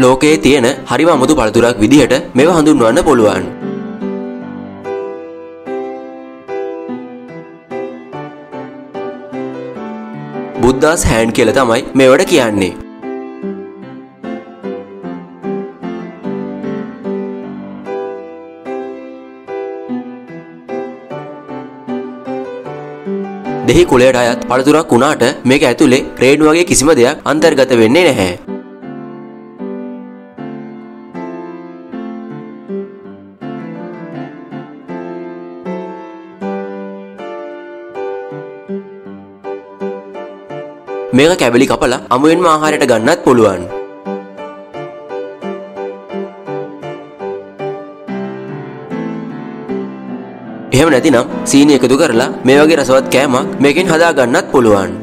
ලෝකයේ තියෙන හරිම අමුතු පළතුරක් විදිහට මේව හඳුන්වන්න පුළුවන්. බුද්දාස් හෑන්ඩ් කියලා තමයි මේවට කියන්නේ. දෙහි කුලයට අයත් පළතුරක් වුණාට මේක ඇතුලේ රේණු වගේ කිසිම දෙයක් අන්තර්ගත වෙන්නේ නැහැ. මේක කැබලි කපලා අමුවෙන්ම ආහාරයට ගන්නත් පුළුවන්. එහෙම නැතිනම් සීනි එකතු කරලා මේ වගේ රසවත් කෑමක් මේකෙන් හදා ගන්නත් පුළුවන්.